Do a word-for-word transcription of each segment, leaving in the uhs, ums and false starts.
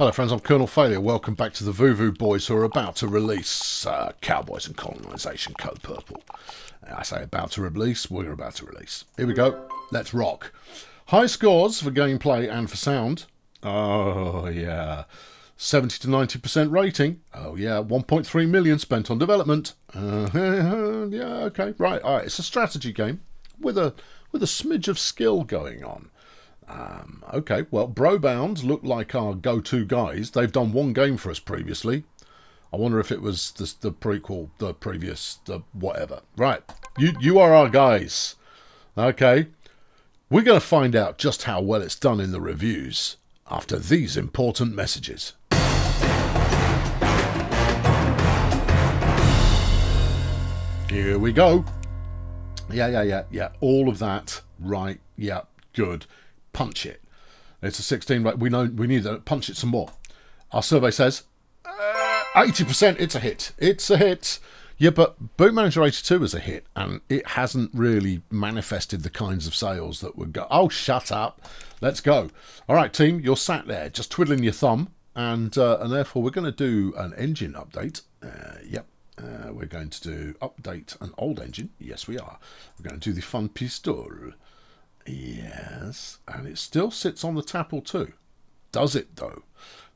Hello friends, I'm Colonel Failure. Welcome back to the Vuvu Boys, who are about to release uh, Cowboys and Colonisation, Code Purple. I say about to release, we're about to release. Here we go. Let's rock. High scores for gameplay and for sound. Oh, yeah. seventy to ninety percent rating. Oh, yeah. one point three million spent on development. Uh, yeah, okay. Right, all right. It's a strategy game with a, with a smidge of skill going on. Um, okay, well, Brobond look like our go-to guys. They've done one game for us previously. I wonder if it was the, the prequel, the previous, the whatever. Right, you, you are our guys. Okay, we're going to find out just how well it's done in the reviews after these important messages. Here we go. Yeah, yeah, yeah, yeah. All of that, right, yeah, good. Punch it. It's a sixteen, right? We know we need to punch it some more. Our survey says uh, eighty percent. It's a hit. It's a hit. Yeah, but Boot Manager eighty-two is a hit, and it hasn't really manifested the kinds of sales that would go. Oh, shut up. Let's go. All right, team. You're sat there just twiddling your thumb, and uh, and therefore we're going to do an engine update. Uh, yep. Uh, we're going to do update an old engine. Yes, we are. We're going to do the Fun Pistol. Yes, and it still sits on the Tapple too. Does it though?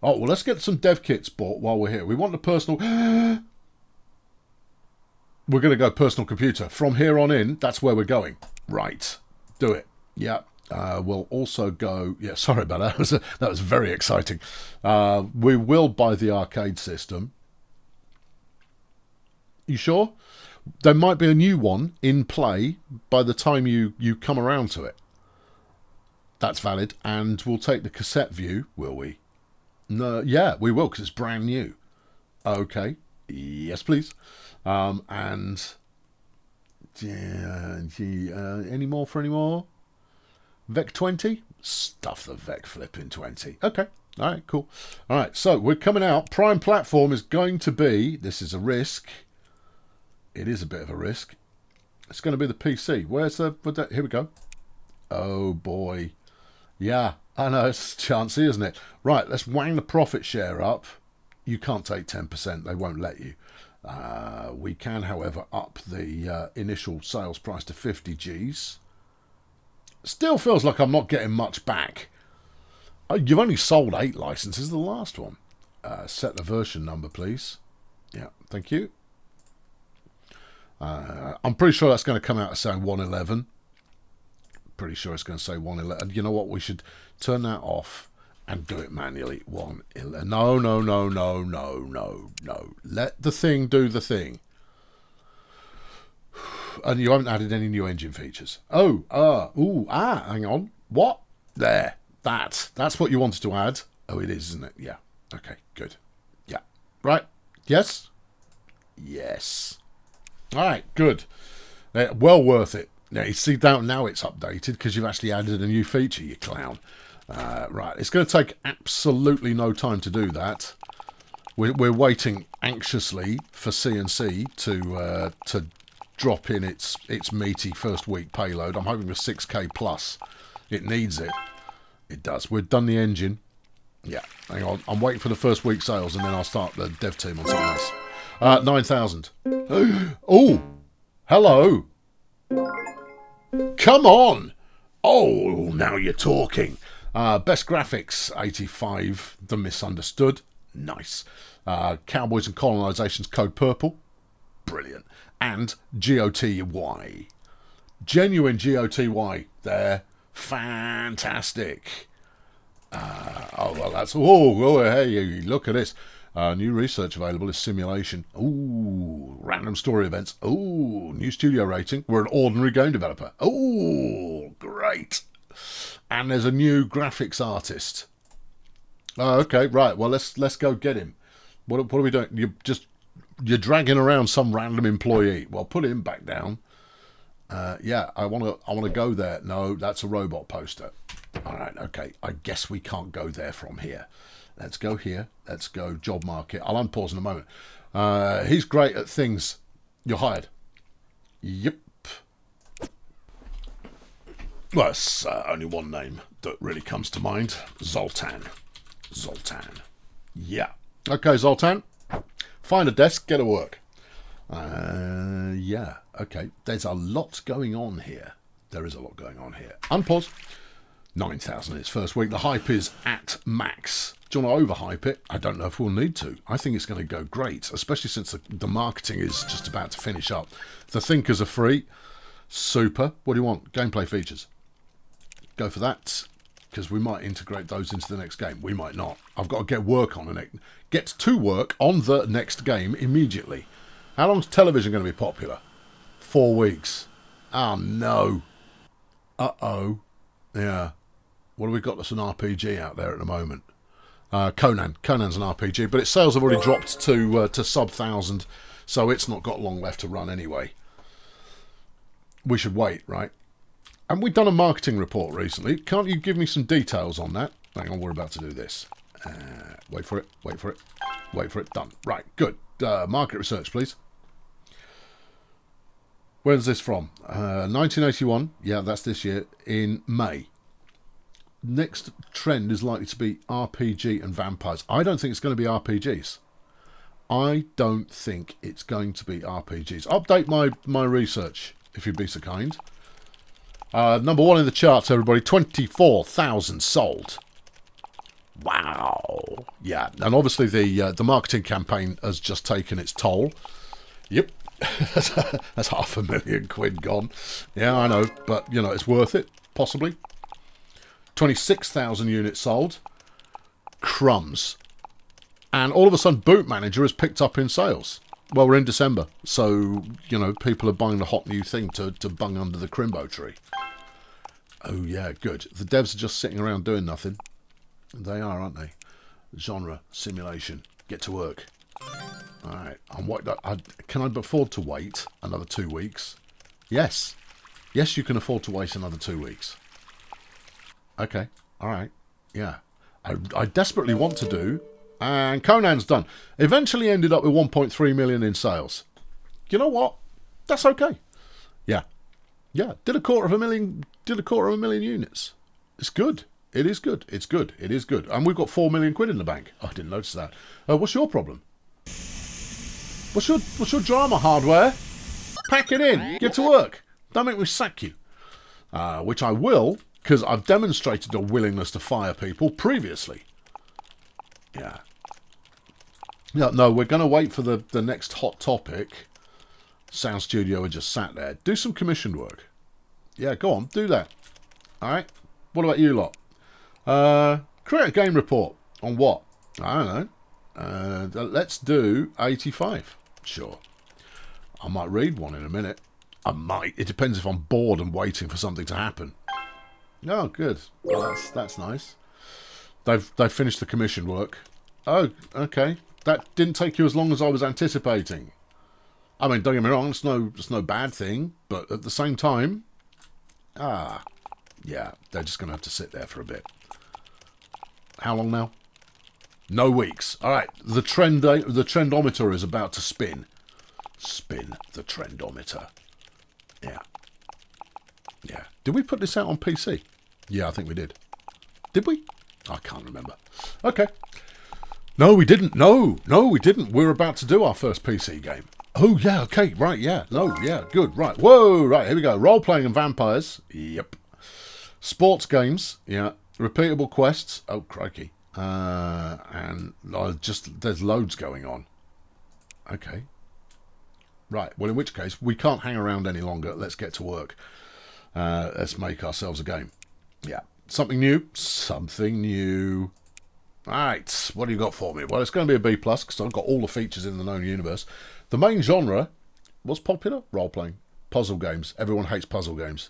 Oh, well, let's get some dev kits bought while we're here. We want a personal... We're going to go personal computer. From here on in, that's where we're going. Right. Do it. Yeah. Uh, we'll also go... Yeah, sorry about that. That was, a, that was very exciting. Uh, we will buy the arcade system. You sure? There might be a new one in play by the time you, you come around to it. That's valid. And we'll take the cassette view, will we? No, yeah, we will, because it's brand new. Okay. Yes, please. Um, and yeah, uh, any more for any more? V E C twenty? Stuff the V E C flipping twenty. Okay. All right, cool. All right, so we're coming out. Prime platform is going to be... This is a risk... It is a bit of a risk. It's going to be the P C. Where's the... Here we go. Oh, boy. Yeah, I know. It's chancy, isn't it? Right, let's wang the profit share up. You can't take ten percent. They won't let you. Uh, we can, however, up the uh, initial sales price to fifty G's. Still feels like I'm not getting much back. Uh, you've only sold eight licenses, the last one. Uh, set the version number, please. Yeah, thank you. Uh, I'm pretty sure that's going to come out as saying one eleven. Pretty sure it's going to say one eleven. You know what? We should turn that off and do it manually. one eleven. No, no, no, no, no, no, no. Let the thing do the thing. And you haven't added any new engine features. Oh, uh, ooh, ah, hang on. What? There. That. That's what you wanted to add. Oh, it is, isn't it? Yeah. Okay, good. Yeah. Right. Yes? Yes. All right, good. Uh, well worth it. Now, you see, now it's updated because you've actually added a new feature, you clown. Uh, right, it's going to take absolutely no time to do that. We're, we're waiting anxiously for C N C to uh, to drop in its its meaty first week payload. I'm hoping for six K plus. It needs it. It does. We've done the engine. Yeah, hang on. I'm waiting for the first week sales, and then I'll start the dev team on something else. Uh, nine thousand. Oh, hello. Come on. Oh, now you're talking. Uh, best graphics, eighty-five. The Misunderstood. Nice. Uh, Cowboys and Colonisation's Code Purple. Brilliant. And G O T Y. Genuine G O T Y there. Fantastic. Uh, oh, well, that's... Oh, oh, hey, look at this. Uh, new research available is simulation. Ooh, random story events. Ooh, new studio rating. We're an ordinary game developer. Ooh, great. And there's a new graphics artist. Oh, okay, right. Well, let's let's go get him. What what are we doing? You just you're dragging around some random employee. Well, put him back down. Uh, yeah, I want to I want to go there. No, that's a robot poster. All right, okay. I guess we can't go there from here. Let's go here. Let's go job market. I'll unpause in a moment. Uh, he's great at things. You're hired. Yep. Well, it's uh, only one name that really comes to mind. Zoltan. Zoltan. Yeah. Okay, Zoltan. Find a desk, get to work. Uh, yeah. Okay. There's a lot going on here. There is a lot going on here. Unpause. nine thousand is first week. The hype is at max. Do you want to overhype it? I don't know if we'll need to. I think it's going to go great, especially since the, the marketing is just about to finish up. The thinkers are free. Super. What do you want? Gameplay features. Go for that, because we might integrate those into the next game. We might not. I've got to get work on it. Get to work on the next game immediately. How long's television going to be popular? Four weeks. Oh, no. Uh-oh. Yeah. What have we got that's an R P G out there at the moment? Uh, Conan. Conan's an R P G, but its sales have already dropped to uh, to sub one thousand, so it's not got long left to run anyway. We should wait, right? And we've done a marketing report recently. Can't you give me some details on that? Hang on, we're about to do this. Uh, wait for it, wait for it, wait for it. Done. Right, good. Uh, market research, please. Where's this from? Uh, nineteen eighty-one. Yeah, that's this year. In May. Next trend is likely to be R P G and vampires. I don't think it's going to be R P Gs. I don't think it's going to be R P Gs. Update my, my research, if you'd be so kind. Uh, number one in the charts, everybody. twenty-four thousand sold. Wow. Yeah, and obviously the, uh, the marketing campaign has just taken its toll. Yep. That's half a million quid gone. Yeah, I know, but, you know, it's worth it, possibly. twenty-six thousand units sold. Crumbs. And all of a sudden, Boot Manager has picked up in sales. Well, we're in December, so, you know, people are buying the hot new thing to, to bung under the crimbo tree. Oh, yeah, good. The devs are just sitting around doing nothing. They are, aren't they? Genre, simulation, get to work. All right. I'm what, I, can I afford to wait another two weeks? Yes. Yes, you can afford to wait another two weeks. Okay. All right. Yeah. I, I desperately want to do... And Conan's done. Eventually ended up with one point three million in sales. You know what? That's okay. Yeah. Yeah. Did a quarter of a million... Did a quarter of a million units. It's good. It is good. It's good. It is good. And we've got four million quid in the bank. I didn't notice that. Uh, what's your problem? What's your, what's your drama, hardware? Pack it in. Get to work. Don't make me sack you. Uh, which I will, because I've demonstrated a willingness to fire people previously. Yeah. No, no, we're going to wait for the, the next hot topic. Sound Studio are just sat there. Do some commissioned work. Yeah, go on. Do that. All right. What about you lot? Uh, create a game report. On what? I don't know. Uh, let's do eighty-five. Sure. I might read one in a minute. I might. It depends if I'm bored and waiting for something to happen. Oh, good. Well, that's, that's nice. They've, they've finished the commission work. Oh, okay. That didn't take you as long as I was anticipating. I mean, don't get me wrong, it's no, it's no bad thing, but at the same time... Ah, yeah, they're just going to have to sit there for a bit. How long now? No weeks. All right, the trend, the trendometer is about to spin. Spin the trendometer. Yeah. Yeah. Did we put this out on P C? Yeah, I think we did. Did we? I can't remember. Okay. No, we didn't. No, no, we didn't. We're about to do our first P C game. Oh, yeah, okay, right, yeah. No, yeah, good, right. Whoa, right, here we go. Role-playing and vampires. Yep. Sports games. Yeah. Repeatable quests. Oh, crikey. Uh, and uh, just, there's loads going on. Okay. Right, well, in which case, we can't hang around any longer. Let's get to work. Uh, let's make ourselves a game. Yeah. Something new. Something new. Right. What do you got for me? Well, it's going to be a B plus because I've got all the features in the known universe. The main genre was popular role playing puzzle games. Everyone hates puzzle games.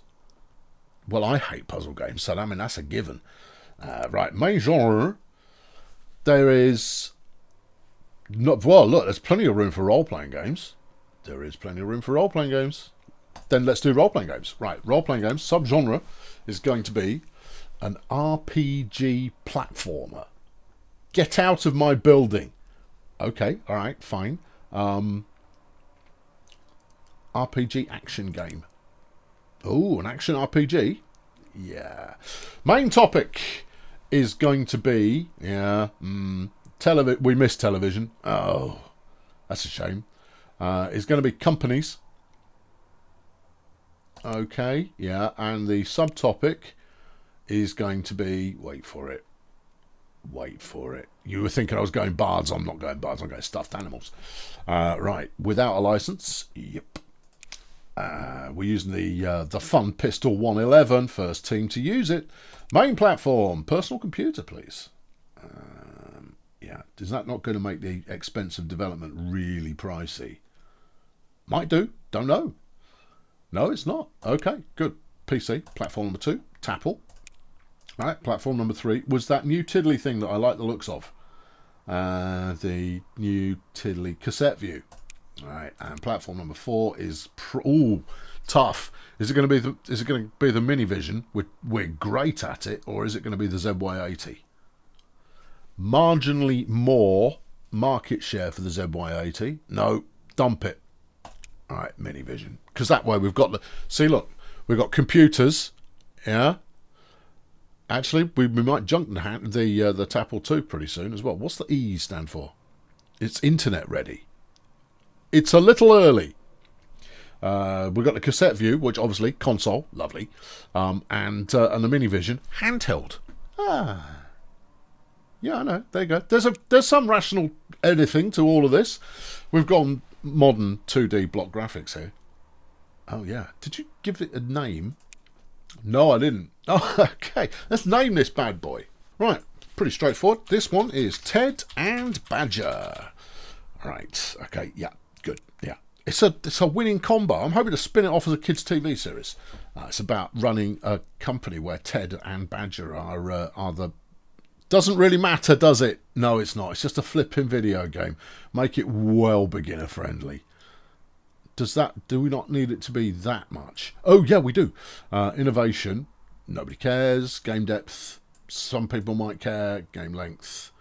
Well, I hate puzzle games, so I mean that's a given. Uh, right. Main genre. There is. Not well. Look, there's plenty of room for role playing games. There is plenty of room for role playing games. Then let's do role playing games. Right. Role playing games. Subgenre is going to be. An R P G platformer. Get out of my building. Okay, all right, fine. Um, R P G action game. Oh, an action R P G? Yeah. Main topic is going to be... Yeah, mm, Televi we missed television. Oh, that's a shame. Uh, it's going to be companies. Okay, yeah, and the subtopic is going to be, wait for it, wait for it. You were thinking I was going bards. I'm not going bards. I'm going stuffed animals. Uh, right, without a license. Yep. Uh, we're using the uh, the Fun Pistol one eleven. First team to use it. Main platform. Personal computer, please. Um, yeah, is that not going to make the expense of development really pricey? Might do. Don't know. No, it's not. Okay, good. P C platform number two. Tapple. All right, platform number three was that new Tiddly thing that I like the looks of. Uh, the new Tiddly cassette view. All right, and platform number four is pr ooh, tough. Is it going to be the is it going to be the mini vision? We're we're great at it, or is it going to be the Z Y eighty? Marginally more market share for the Z Y eighty. No, dump it. All right, mini vision, because that way we've got the see. Look, we've got computers. Yeah. Actually, we, we might junk the uh, the Tapple too pretty soon as well. What's the E stand for? It's internet ready. It's a little early. Uh, we've got the cassette view, which obviously console, lovely, um, and uh, and the mini vision handheld. Ah, yeah, I know. There you go. There's a there's some rational editing to all of this. We've gone modern two D block graphics here. Oh yeah. Did you give it a name? No, I didn't. Oh, okay. Let's name this bad boy. Right. Pretty straightforward. This one is Ted and Badger. Right. Okay. Yeah. Good. Yeah. It's a it's a winning combo. I'm hoping to spin it off as a kids' T V series. Uh, it's about running a company where Ted and Badger are uh, are the. Doesn't really matter, does it? No, it's not. It's just a flipping video game. Make it well beginner friendly. Does that, do we not need it to be that much? Oh, yeah, we do. Uh, innovation, nobody cares. Game depth, some people might care. Game length,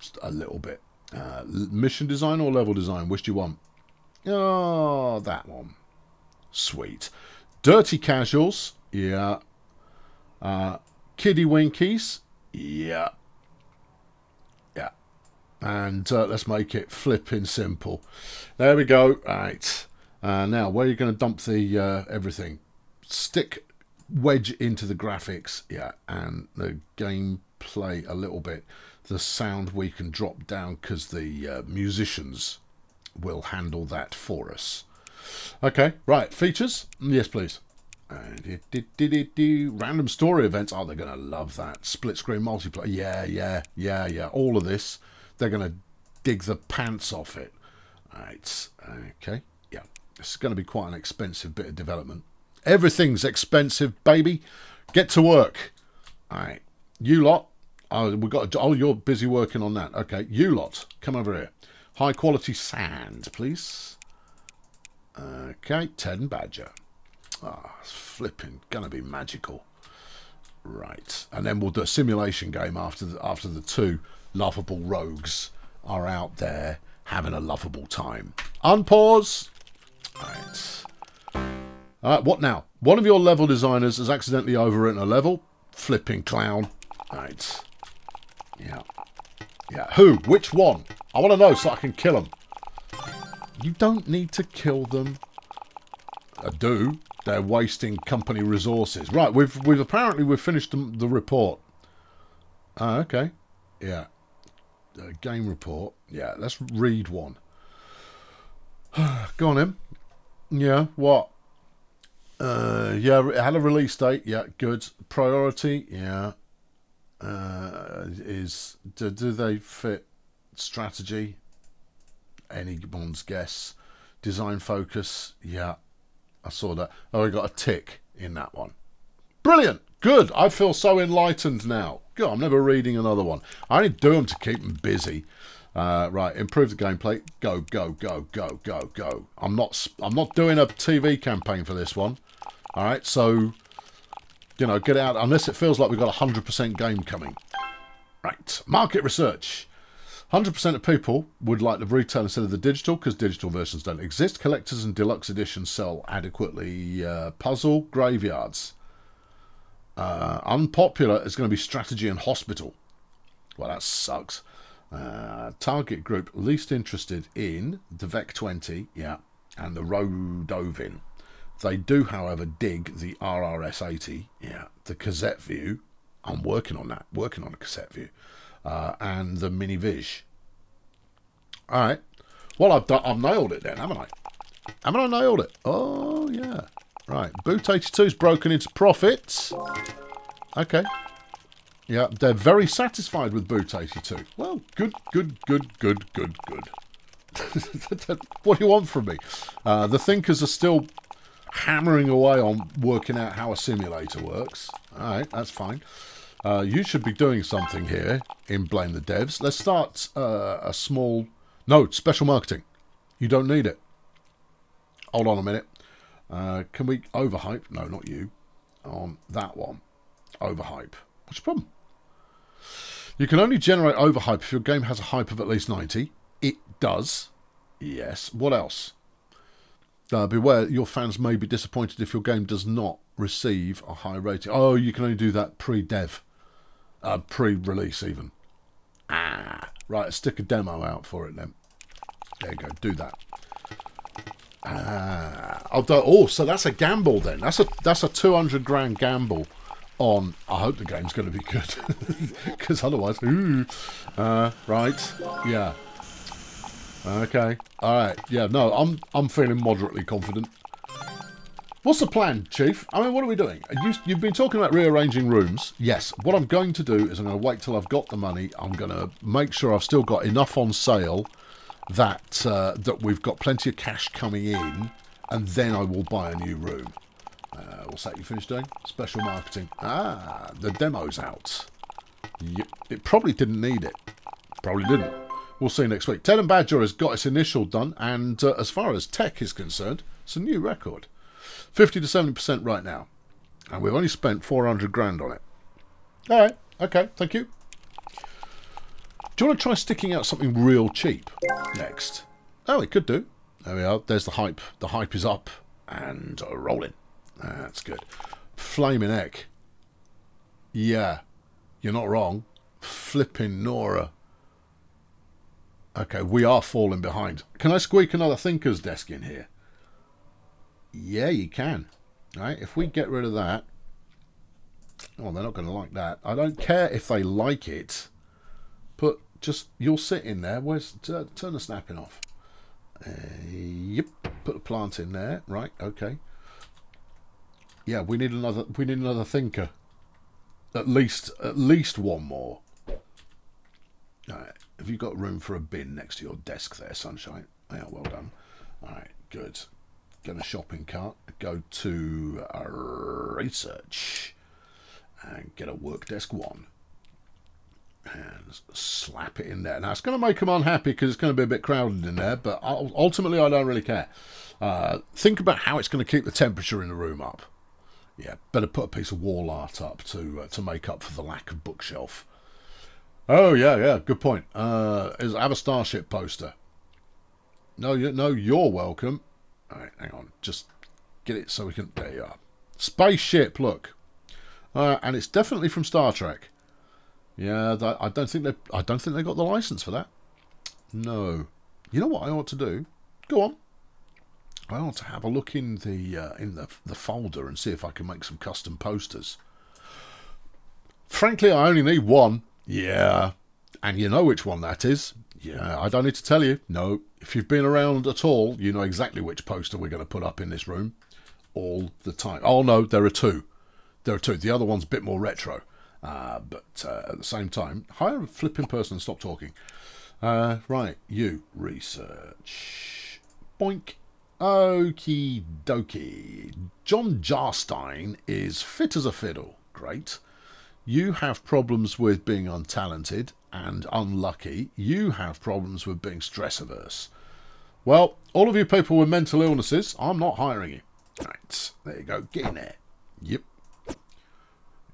just a little bit. Uh, mission design or level design, which do you want? Oh, that one. Sweet. Dirty casuals, yeah. Uh, kiddie winkies, yeah. And uh, let's make it flipping simple. There we go. Right. Uh, now, where are you going to dump the uh, everything? Stick wedge into the graphics. Yeah. And the gameplay a little bit. The sound we can drop down because the uh, musicians will handle that for us. Okay. Right. Features. Yes, please. And random story events. Oh, they're going to love that. Split screen multiplayer. Yeah, yeah, yeah, yeah. All of this. They're going to dig the pants off it. All right. Okay. Yeah. It's going to be quite an expensive bit of development. Everything's expensive, baby. Get to work. All right. You lot. Oh, we got. Oh, you're busy working on that. Okay. You lot. Come over here. High quality sand, please. Okay. Ted and Badger. Ah, oh, flipping. Going to be magical. Right. And then we'll do a simulation game after the, after the two. Lovable rogues are out there having a lovable time. Unpause. All right. All right, what now? One of your level designers has accidentally overwritten a level. Flipping clown. All right. Yeah. Yeah. Who? Which one? I want to know so I can kill them. You don't need to kill them. I do. They're wasting company resources. Right. We've we've apparently we've finished the, the report. Oh, okay. Yeah. Uh, game report. Yeah, let's read one. Go on in. Yeah, what? Uh, yeah, it had a release date. Yeah, good. Priority. Yeah. Uh, is do, do they fit strategy? Anyone's guess. Design focus. Yeah, I saw that. Oh, I got a tick in that one. Brilliant. Good. I feel so enlightened now. God, I'm never reading another one. I only do them to keep them busy. Uh, right, improve the gameplay. Go, go, go, go, go, go. I'm not. I'm not doing a T V campaign for this one. All right, so you know, get out unless it feels like we've got a hundred percent game coming. Right, market research. Hundred percent of people would like the retail instead of the digital because digital versions don't exist. Collectors and deluxe editions sell adequately. Uh, puzzle graveyards. Uh, unpopular is going to be strategy and hospital. Well, that sucks. Uh, target group least interested in the V E C twenty, yeah, and the Rodovin. They do, however, dig the R R S eighty, yeah, the cassette view. I'm working on that, working on a cassette view, uh, and the mini vision. All right. Well, I've done, I've nailed it then, haven't I? Haven't I nailed it? Oh yeah. Right. Boot eighty-two's broken into profits. Okay. Yeah, they're very satisfied with Boot eighty-two. Well, good, good, good, good, good, good. What do you want from me? Uh, the thinkers are still hammering away on working out how a simulator works. All right, that's fine. Uh, you should be doing something here in Blame the Devs. Let's start uh, a small... No, special marketing. You don't need it. Hold on a minute. Uh, can we overhype? No, not you. On that one. Overhype. What's the problem? You can only generate overhype if your game has a hype of at least ninety. It does. Yes. What else? Uh, beware, your fans may be disappointed if your game does not receive a high rating. Oh, you can only do that pre-dev. Uh, pre-release, even. Ah. Right, stick a demo out for it, then. There you go. Do that. Ah. Although, oh, so that's a gamble, then. That's a, that's a two hundred grand gamble. On, I hope the game's going to be good, because otherwise, ooh, uh, right, yeah, okay, all right, yeah, no, I'm I'm feeling moderately confident. What's the plan, Chief? I mean, what are we doing? You, you've been talking about rearranging rooms. Yes. What I'm going to do is I'm going to wait till I've got the money. I'm going to make sure I've still got enough on sale that uh, that we've got plenty of cash coming in, and then I will buy a new room. Uh, what's that you finished doing? Special marketing. Ah, the demo's out. You, it probably didn't need it. Probably didn't. We'll see you next week. Ted and Badger has got its initial done, and uh, as far as tech is concerned, it's a new record. fifty to seventy percent right now. And we've only spent four hundred grand on it. All right. Okay. Thank you. Do you want to try sticking out something real cheap next? Oh, it could do. There we are. There's the hype. The hype is up and uh, rolling. That's good. Flaming heck. Yeah. You're not wrong. Flipping Nora. Okay, we are falling behind. Can I squeak another Thinker's desk in here? Yeah, you can. All right, if we get rid of that... Oh, they're not going to like that. I don't care if they like it. But just... You'll sit in there. Where's... Uh, turn the snapping off. Uh, yep. Put a plant in there. Right, okay. Yeah, we need another. We need another thinker. At least, at least one more. All right. Have you got room for a bin next to your desk there, Sunshine? Yeah, well done. All right, good. Get a shopping cart. Go to uh, research, and get a work desk one, and slap it in there. Now it's going to make them unhappy because it's going to be a bit crowded in there. But ultimately, I don't really care. Uh, think about how it's going to keep the temperature in the room up. Yeah, better put a piece of wall art up to uh, to make up for the lack of bookshelf. Oh, yeah, yeah, good point. Uh, is, have a Starship poster. No, you, no, you're welcome. All right, hang on. Just get it so we can... There you are. Spaceship, look. Uh, and it's definitely from Star Trek. Yeah, that, I don't think they I don't think they got the license for that. No. You know what I ought to do? Go on. I ought to have a look in the uh, in the the folder and see if I can make some custom posters. Frankly, I only need one. Yeah, and you know which one that is. Yeah, I don't need to tell you. No, if you've been around at all, you know exactly which poster we're going to put up in this room all the time. Oh no, there are two. There are two. The other one's a bit more retro, uh, but uh, at the same time, hire a flipping person and stop talking. Uh, right, you research. Boink. Okie dokie. John Jarstein is fit as a fiddle. Great. You have problems with being untalented and unlucky. You have problems with being stress averse. Well, all of you people with mental illnesses, I'm not hiring you. Right. There you go. Get in there. Yep.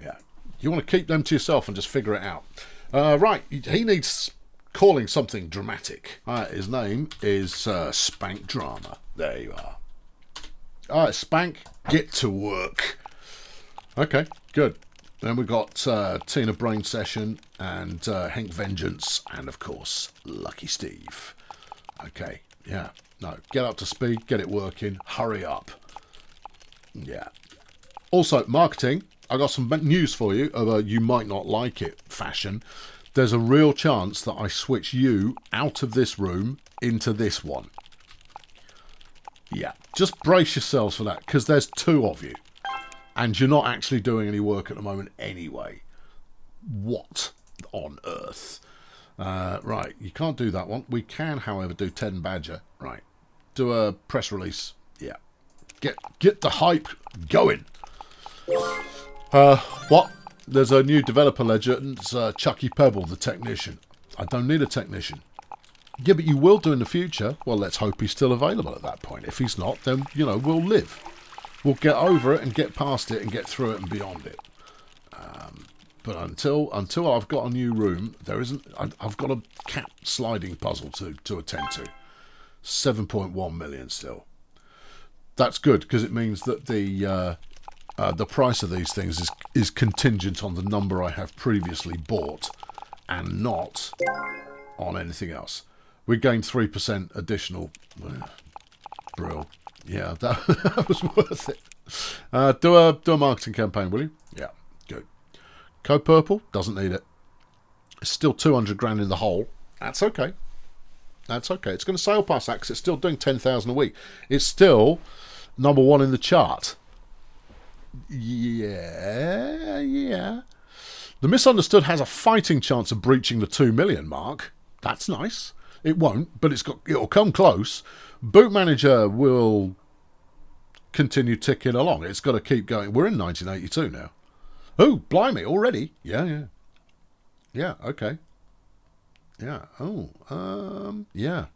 Yeah. You want to keep them to yourself and just figure it out. Uh, right. He needs... Calling something dramatic. All right, his name is uh, Spank Drama. There you are. All right, Spank, get to work. Okay, good. Then we got uh, Tina Brain Session and uh, Hank Vengeance and, of course, Lucky Steve. Okay, yeah. No, get up to speed, get it working, hurry up. Yeah. Also, marketing. I got some news for you, although you might not like it, fashion. There's a real chance that I switch you out of this room into this one. Yeah, just brace yourselves for that, because there's two of you. And you're not actually doing any work at the moment anyway. What on earth? Uh, right, you can't do that one. We can, however, do Ted and Badger. Right, do a press release. Yeah, get get the hype going. Uh, what? There's a new developer legend. It's uh, Chucky Pebble, the technician. I don't need a technician. Yeah, but you will do in the future. Well, let's hope he's still available at that point. If he's not, then, you know, we'll live. We'll get over it and get past it and get through it and beyond it. Um, but until until I've got a new room, there isn't. I've got a cat sliding puzzle to to attend to. seven point one million still. That's good because it means that the uh, uh, the price of these things is is contingent on the number I have previously bought, and not on anything else. We gained three percent additional. Well, brill. Yeah, that, that was worth it. Uh, do a do a marketing campaign, will you? Yeah, good. Code Purple doesn't need it. It's still two hundred grand in the hole. That's okay. That's okay. It's going to sail past that because it's still doing ten thousand a week. It's still number one in the chart. Yeah, yeah. The Misunderstood has a fighting chance of breaching the two million mark. That's nice. It won't, but it's got. It'll come close. Boot Manager will continue ticking along. It's got to keep going. We're in nineteen eighty-two now. Oh, blimey, already? Yeah, yeah. Yeah, okay. Yeah, oh, um, yeah.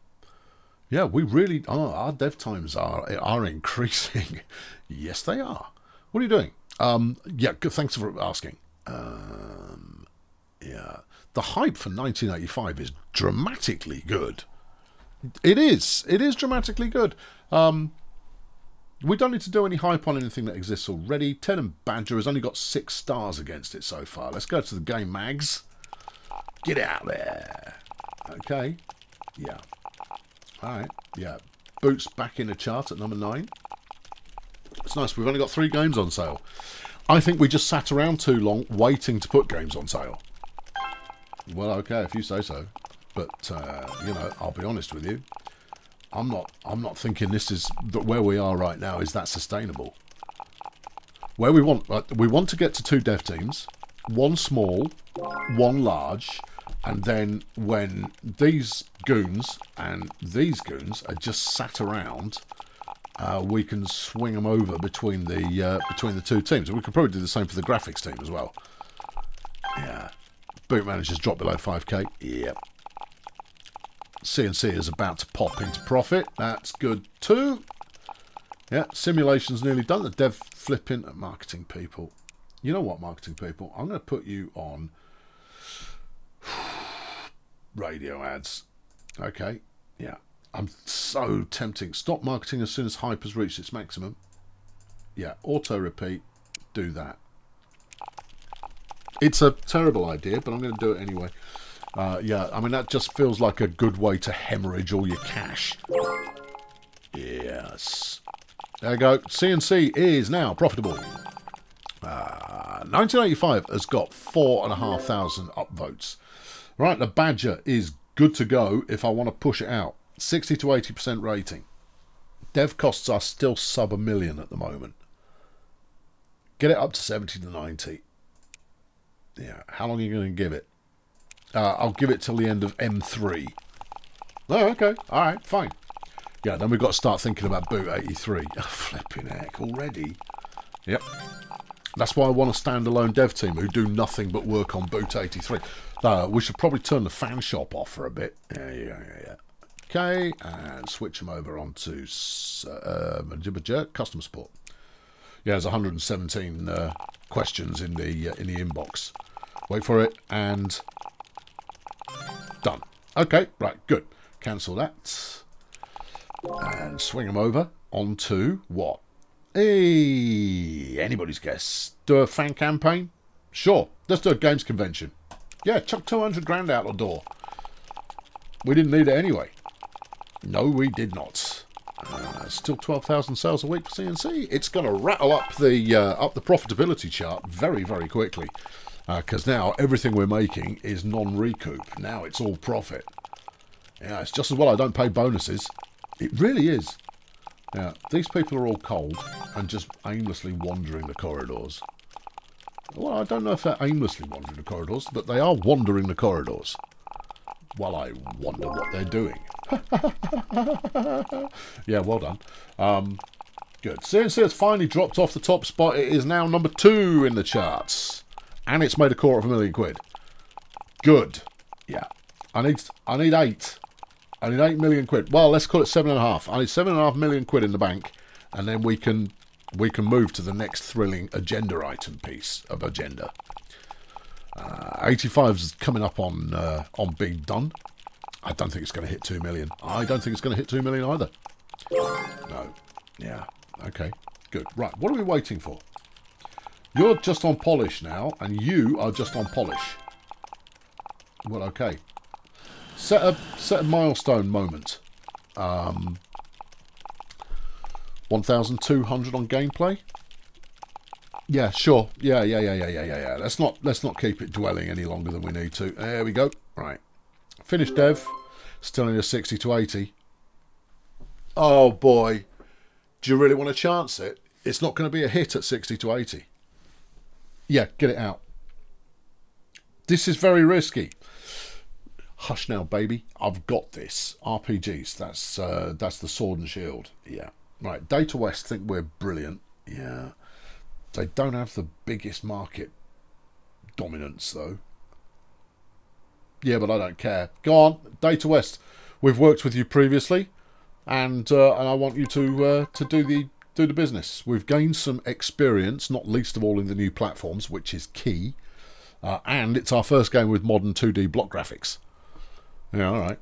Yeah, we really... Oh, our dev times are are increasing. Yes, they are. What are you doing? Um, yeah, good, thanks for asking. Um, yeah. The hype for nineteen eighty-five is dramatically good. It is. It is dramatically good. Um, we don't need to do any hype on anything that exists already. Ted and Badger has only got six stars against it so far. Let's go to the game mags. Get out there. Okay. Yeah. All right. Yeah. Boots back in the chart at number nine. It's nice. We've only got three games on sale. I think we just sat around too long waiting to put games on sale. Well, okay, if you say so. But uh, you know, I'll be honest with you. I'm not. I'm not thinking this is that where we are right now is that sustainable. Where we want, uh, we want to get to two dev teams, one small, one large, and then when these goons and these goons are just sat around, uh, we can swing them over between the uh, between the two teams. We could probably do the same for the graphics team as well. Yeah. Boot Manager's dropped below five K. Yep. C N C is about to pop into profit. That's good too. Yeah, simulation's nearly done. The dev flipping at marketing people. You know what, marketing people? I'm going to put you on radio ads. Okay, yeah. I'm so tempting. Stop marketing as soon as hype has reached its maximum. Yeah, auto-repeat. Do that. It's a terrible idea, but I'm going to do it anyway. Uh, yeah, I mean, that just feels like a good way to hemorrhage all your cash. Yes. There you go. C N C is now profitable. Uh, nineteen eighty-five has got four thousand five hundred upvotes. Right, the Badger is good to go if I want to push it out. sixty to eighty percent rating. Dev costs are still sub a million at the moment. Get it up to seventy to ninety. Yeah, how long are you going to give it? Uh, I'll give it till the end of M three. Oh, okay. All right, fine. Yeah, then we've got to start thinking about Boot eighty-three. Oh, flipping heck, already? Yep. That's why I want a standalone dev team who do nothing but work on Boot eighty-three. Uh, we should probably turn the fan shop off for a bit. Yeah, yeah, yeah. Okay, and switch them over onto uh, customer support. Yeah, there's one hundred seventeen uh, questions in the uh, in the inbox. Wait for it, and... Done. Okay, right, good. Cancel that. And swing them over onto what? Hey, anybody's guess. Do a fan campaign? Sure, let's do a games convention. Yeah, chuck two hundred grand out the door. We didn't need it anyway. No, we did not. Uh, still twelve thousand sales a week for C N C. It's going to rattle up the uh, up the profitability chart very, very quickly. Because uh, now everything we're making is non-recoup. Now it's all profit. Yeah, it's just as well I don't pay bonuses. It really is. Yeah, these people are all cold and just aimlessly wandering the corridors. Well, I don't know if they're aimlessly wandering the corridors, but they are wandering the corridors. Well, I wonder what they're doing. Yeah, well done. Um, good. C N C has finally dropped off the top spot. It is now number two in the charts. And it's made a quarter of a million quid. Good. Yeah. I need I need eight. I need eight million quid. Well, let's call it seven and a half. I need seven and a half million quid in the bank, and then we can we can move to the next thrilling agenda item piece of agenda. Uh, eighty-five's coming up on uh, on being done. I don't think it's going to hit two million. I don't think it's going to hit two million either. No. Yeah. Okay. Good. Right. What are we waiting for? You're just on polish now, and you are just on polish. Well, okay. Set a set a milestone moment. Um, one thousand two hundred on gameplay. Yeah, sure. Yeah, yeah, yeah, yeah, yeah, yeah, yeah. Let's not let's not keep it dwelling any longer than we need to. There we go. Right. Finish dev. Still in a sixty to eighty. Oh boy. Do you really want to chance it? It's not going to be a hit at sixty to eighty. Yeah, get it out. This is very risky. Hush now, baby. I've got this. R P Gs. That's uh, that's the sword and shield. Yeah. Right. Data West think we're brilliant. Yeah. They don't have the biggest market dominance though. Yeah, but I don't care. Go on, Data West. We've worked with you previously, and uh, and I want you to uh, to do the. Do the business. We've gained some experience, not least of all in the new platforms, which is key. Uh, and it's our first game with modern two D block graphics. Yeah, all right.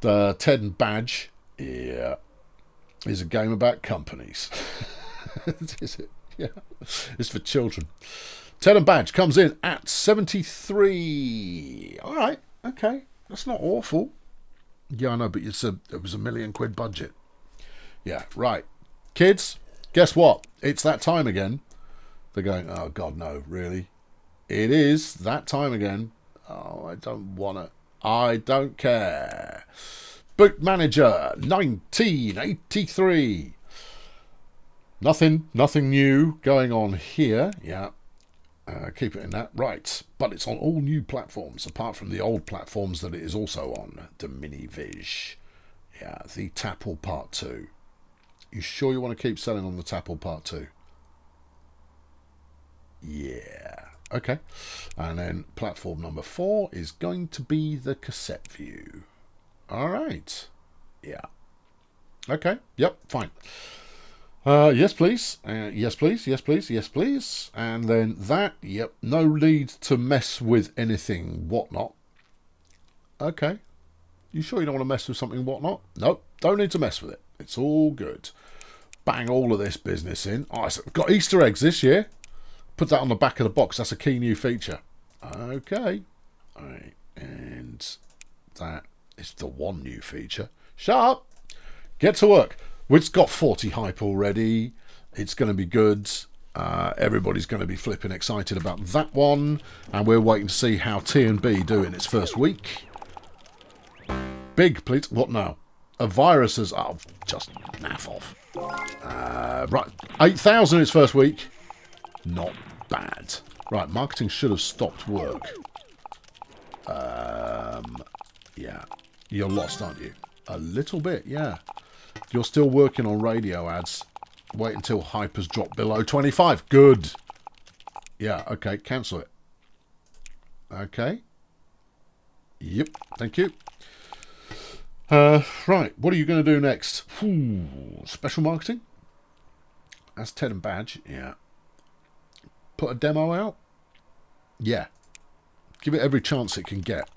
The Ted and Badger, yeah, is a game about companies. Is it? Yeah, it's for children. Ted and Badger comes in at seventy-three. All right, okay, that's not awful. Yeah, I know, but it's a it was a million quid budget. Yeah, right. Kids, guess what? It's that time again. They're going, oh, God, no, really? It is that time again. Oh, I don't want to. I don't care. Boot Manager, nineteen eighty-three. Nothing, nothing new going on here. Yeah, uh, keep it in that. Right, but it's on all new platforms, apart from the old platforms that it is also on. The mini vision. Yeah, the Tapple Part two. You sure you want to keep selling on the Tapple Part two? Yeah. Okay. And then platform number four is going to be the cassette view. All right. Yeah. Okay. Yep. Fine. Uh, yes, please. Uh, yes, please. Yes, please. Yes, please. And then that. Yep. No need to mess with anything whatnot. Okay. You sure you don't want to mess with something whatnot? Nope. Don't need to mess with it. It's all good. Bang all of this business in. Oh, I've got Easter eggs this year. Put that on the back of the box. That's a key new feature. Okay. All right. And that is the one new feature. Shut up. Get to work. It's got forty hype already. It's going to be good. Uh, everybody's going to be flipping excited about that one. And we're waiting to see how T and B do in its first week. Big, please. What now? A virus is... Oh, just naff off. Uh, right, eight thousand its first week. Not bad. Right, marketing should have stopped work. Um, yeah. You're lost, aren't you? A little bit, yeah. You're still working on radio ads. Wait until hype has dropped below twenty-five. Good. Yeah, okay, cancel it. Okay. Yep, thank you. Uh, right, what are you going to do next? Ooh, special marketing? That's Ted and Badge, yeah. Put a demo out? Yeah. Give it every chance it can get.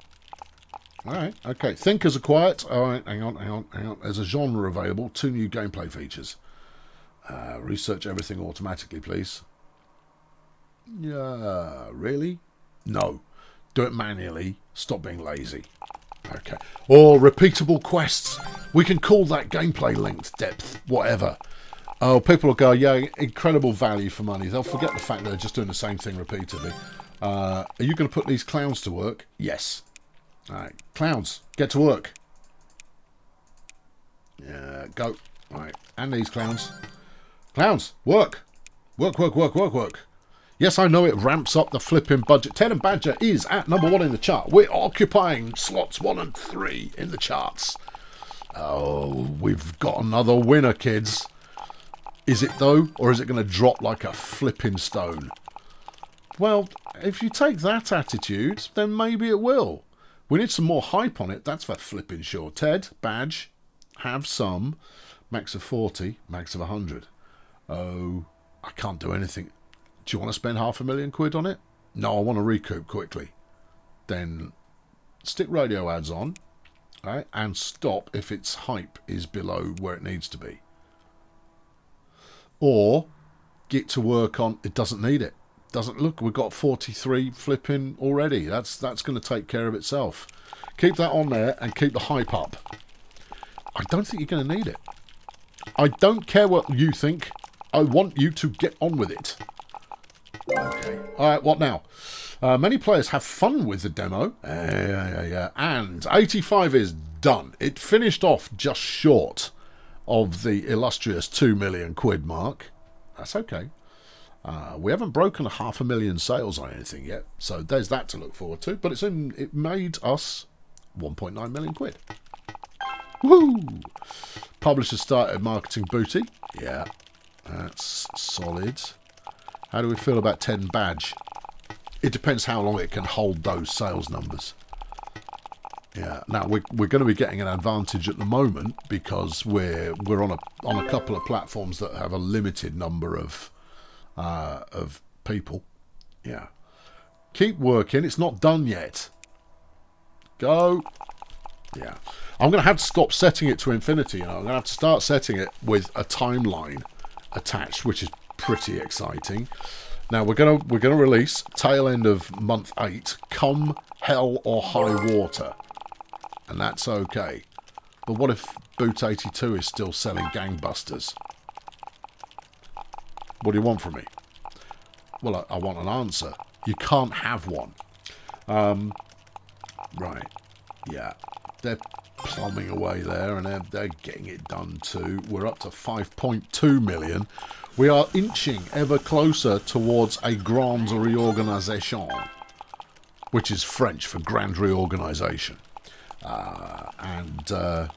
All right, okay. Thinkers are quiet. All right, hang on, hang on, hang on. There's a genre available. Two new gameplay features. Uh, research everything automatically, please. Yeah, really? No. Do it manually. Stop being lazy. Okay. Or repeatable quests. We can call that gameplay length, depth, whatever. Oh, people will go, yeah, incredible value for money. They'll forget the fact that they're just doing the same thing repeatedly. Uh, are you going to put these clowns to work? Yes. All right. Clowns, get to work. Yeah, go. All right. And these clowns. Clowns, work. Work, work, work, work, work. Yes, I know it ramps up the flipping budget. Ted and Badger is at number one in the chart. We're occupying slots one and three in the charts. Oh, we've got another winner, kids. Is it, though? Or is it going to drop like a flipping stone? Well, if you take that attitude, then maybe it will. We need some more hype on it. That's for flipping sure. Ted, Badge, have some. Max of forty, max of one hundred. Oh, I can't do anything. Do you want to spend half a million quid on it? No, I want to recoup quickly. Then stick radio ads on, right, and stop if its hype is below where it needs to be. Or get to work on, it doesn't need it. Doesn't look, we've got forty-three flipping already. That's, that's going to take care of itself. Keep that on there and keep the hype up. I don't think you're going to need it. I don't care what you think. I want you to get on with it. Okay. All right, what now? Uh, many players have fun with the demo. Uh, yeah, yeah, yeah. And eighty-five is done. It finished off just short of the illustrious two million quid mark. That's okay. Uh, we haven't broken a half a million sales on anything yet, so there's that to look forward to. But it's in, it made us one point nine million quid. Woo! Publishers started marketing booty. Yeah, that's solid. How do we feel about Ted and Badge? It depends how long it can hold those sales numbers. Yeah. Now we're we're going to be getting an advantage at the moment because we're we're on a on a couple of platforms that have a limited number of uh, of people. Yeah. Keep working. It's not done yet. Go. Yeah. I'm going to have to stop setting it to infinity. You know? I'm going to have to start setting it with a timeline attached, which is pretty exciting. Now we're gonna we're gonna release tail end of month eight, come hell or high water, and that's okay. But what if Boot eighty-two is still selling gangbusters? What do you want from me? Well, I, I want an answer. You can't have one. Um, right? Yeah, they're plumbing away there, and they're, they're getting it done too. We're up to five point two million. We are inching ever closer towards a grand reorganisation, which is French for grand reorganisation. Uh, and uh,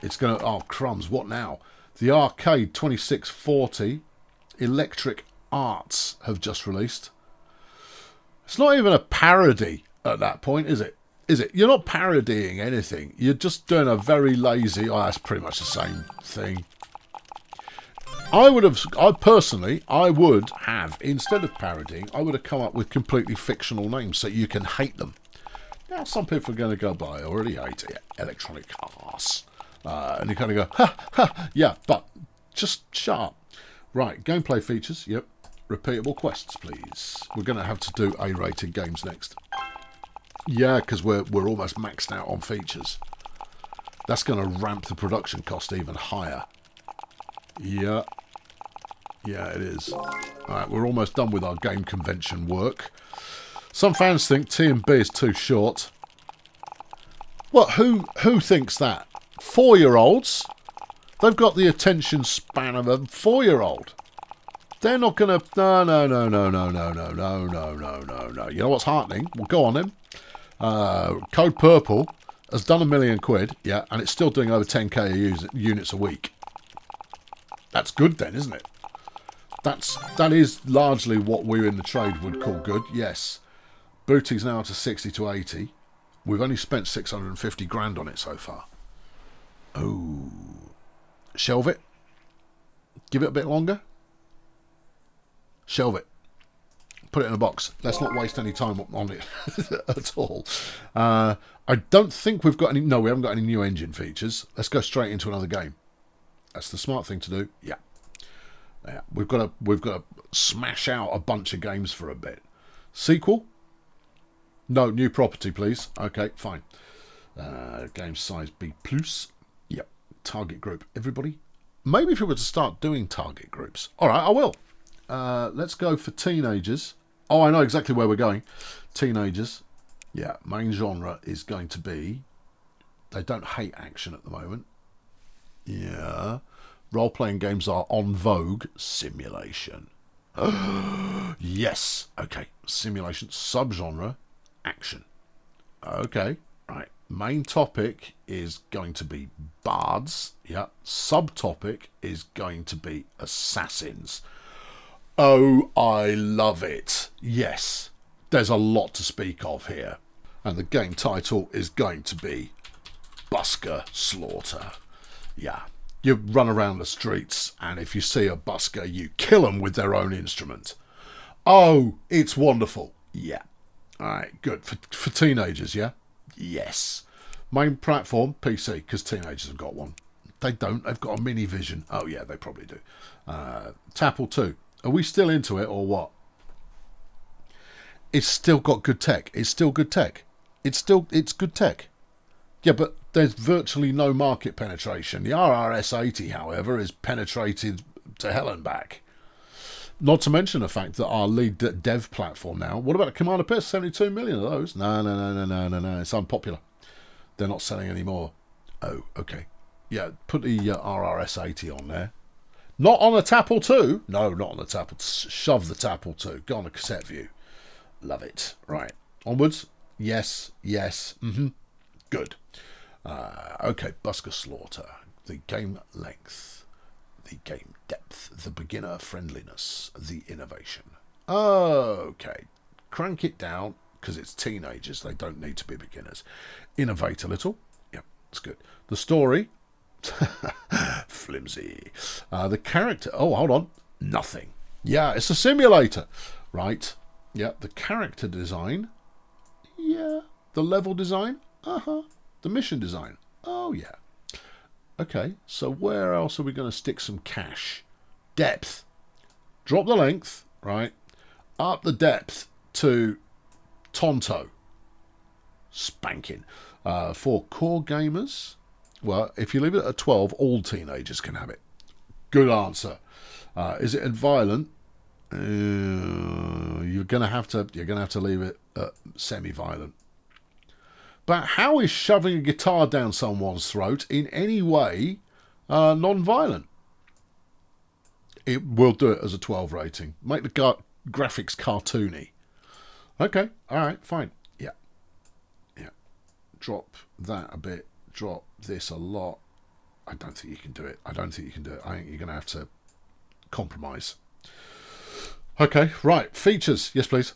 it's going to... Oh, crumbs, what now? The Arcade twenty-six forty Electric Arts have just released. It's not even a parody at that point, is it? Is it? You're not parodying anything. You're just doing a very lazy... Oh, that's pretty much the same thing. I would have, I personally, I would have, instead of parodying, I would have come up with completely fictional names so you can hate them. Now, some people are going to go, by, I already hate it, electronic ass. Uh, and you kind of go, ha, ha, yeah, but just sharp. Right, gameplay features, yep. Repeatable quests, please. We're going to have to do A-rated games next. Yeah, because we're, we're almost maxed out on features. That's going to ramp the production cost even higher. Yeah. Yeah, it is. Alright, we're almost done with our game convention work. Some fans think T and B is too short. What? Who who thinks that? Four-year-olds? They've got the attention span of a four-year-old. They're not going to... No, no, no, no, no, no, no, no, no, no, no, no. You know what's heartening? Well, go on then. Uh, Code Purple has done a million quid, yeah, and it's still doing over ten K units a week. That's good then, isn't it? That's, that is largely what we in the trade would call good, yes. Booty's now to sixty to eighty. We've only spent six hundred fifty grand on it so far. Oh. Shelve it. Give it a bit longer. Shelve it. Put it in a box. Let's not waste any time on it at all. Uh, I don't think we've got any... No, we haven't got any new engine features. Let's go straight into another game. That's the smart thing to do. Yeah. Yeah, we've got to we've got to smash out a bunch of games for a bit. Sequel? No, new property, please. Okay, fine. Uh, game size B plus. Yep. Target group. Everybody. Maybe if we were to start doing target groups. All right, I will. Uh, let's go for teenagers. Oh, I know exactly where we're going. Teenagers. Yeah, main genre is going to be... They don't hate action at the moment. Yeah. Role-playing games are on vogue. Simulation. Yes. Okay. Simulation. Subgenre. Action. Okay. Right. Main topic is going to be bards. Yeah. Subtopic is going to be assassins. Oh, I love it. Yes. There's a lot to speak of here. And the game title is going to be Busker Slaughter. Yeah. You run around the streets, and if you see a busker, you kill them with their own instrument. Oh, it's wonderful. Yeah. All right, good. For, for teenagers, yeah? Yes. Main platform, P C, because teenagers have got one. They don't. They've got a mini vision. Oh, yeah, they probably do. Uh, Tapple two. Are we still into it or what? It's still got good tech. It's still good tech. It's still it's good tech. Yeah, but there's virtually no market penetration. The R R S eighty, however, is penetrated to hell and back. Not to mention the fact that our lead dev platform now... What about the Commander P E S? seventy-two million of those? No, no, no, no, no, no, no. It's unpopular. They're not selling any more. Oh, okay. Yeah, put the uh, R R S eighty on there. Not on the Tapple two. No, not on the Tapple. Shove the Tapple two. Go on a cassette view. Love it. Right. Onwards. Yes. Yes. Mm-hmm. Good. Uh, okay, Busker Slaughter. The game length, the game depth, the beginner friendliness, the innovation. Okay, crank it down because it's teenagers. They don't need to be beginners. Innovate a little. Yep, that's good. The story, flimsy. Uh, the character. Oh, hold on. Nothing. Yeah, it's a simulator, right? Yeah. The character design. Yeah. The level design. Uh huh. The mission design. Oh, yeah. Okay, so where else are we going to stick some cash? Depth. Drop the length, right? Up the depth to Tonto. Spanking. Uh, for core gamers, well, if you leave it at twelve, all teenagers can have it. Good answer. Uh, is it violent? Uh, you're going to have to. You're going to have to leave it at semi-violent. But how is shoving a guitar down someone's throat in any way uh, non-violent? It will do it as a twelve rating. Make the gra graphics cartoony. Okay, all right, fine. Yeah, yeah. Drop that a bit. Drop this a lot. I don't think you can do it. I don't think you can do it. I think you're going to have to compromise. Okay, right. Features, yes, please.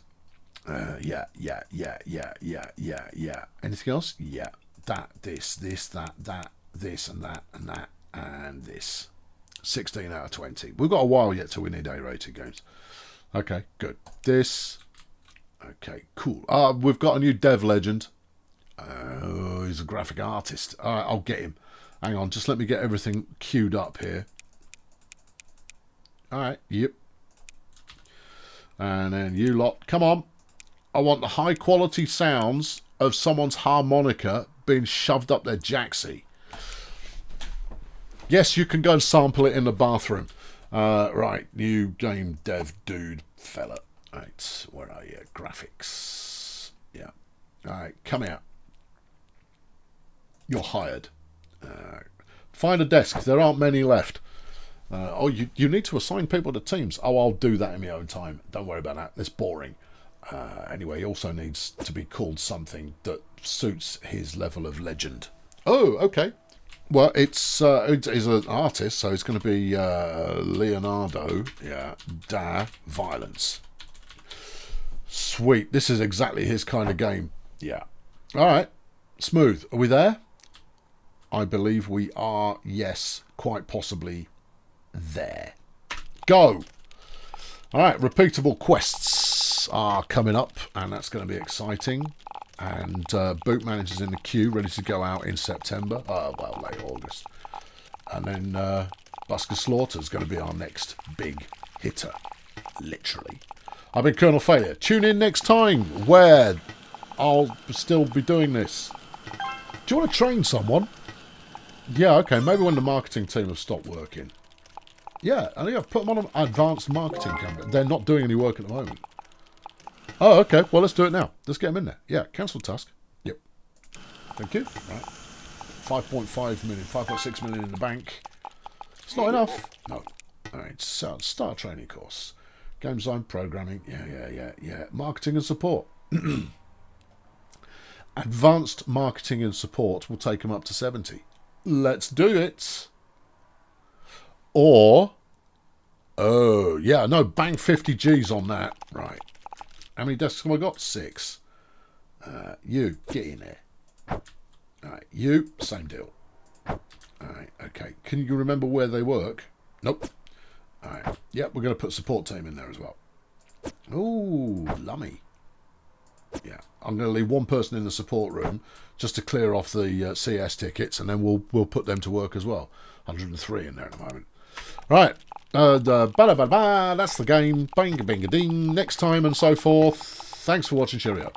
Uh, yeah, yeah, yeah, yeah, yeah, yeah, yeah. Anything else? Yeah. That, this, this, that, that, this, and that, and that, and this. sixteen out of twenty. We've got a while yet till we need A-rated games. Okay, good. This. Okay, cool. Uh, we've got a new dev legend. Oh, uh, he's a graphic artist. All right, I'll get him. Hang on, just let me get everything queued up here. All right, yep. And then you lot, come on. I want the high quality sounds of someone's harmonica being shoved up their jacksie. Yes, you can go and sample it in the bathroom. Uh, right, new game dev dude fella. Right, where are you? Graphics. Yeah. All right, come out. You're hired. Uh, find a desk. There aren't many left. Uh, oh, you, you need to assign people to teams. Oh, I'll do that in my own time. Don't worry about that. It's boring. Uh, anyway, he also needs to be called something that suits his level of legend. Oh, okay. Well, it's uh, it's, it's an artist, so it's going to be uh, Leonardo yeah, Da Violence. Sweet. This is exactly his kind of game. Yeah. All right. Smooth. Are we there? I believe we are, yes, quite possibly there. Go. All right. Repeatable quests are coming up, and that's going to be exciting. And uh, Boot Manager's in the queue, ready to go out in September. Uh, well, late August. And then uh, Busker Slaughter's going to be our next big hitter, literally. I've been Colonel Failure. Tune in next time where I'll still be doing this. Do you want to train someone? Yeah, okay, maybe when the marketing team have stopped working. Yeah, I think I've put them on an advanced marketing campaign. They're not doing any work at the moment. Oh, okay, well, let's do it now. Let's get them in there. Yeah, cancel task. Yep. Thank you. Right. five point five million, five point six million in the bank. It's not enough. No. All right, so start training course. Game design, programming. Yeah, yeah, yeah, yeah. Marketing and support. Advanced marketing and support will take them up to seventy. Let's do it. Or, oh, yeah, no, bang fifty G's on that. Right. How many desks have I got? Six. Uh, you, get in there. All right, you, same deal. All right, okay. Can you remember where they work? Nope. All right. Yep, we're going to put support team in there as well. Ooh, lummy. Yeah, I'm going to leave one person in the support room just to clear off the uh, C S tickets, and then we'll we'll put them to work as well. one hundred and three in there at the moment. Right, uh, da, ba, da, ba, da, ba. That's the game. Bang, bing, a ding. Next time and so forth. Thanks for watching. Cheerio.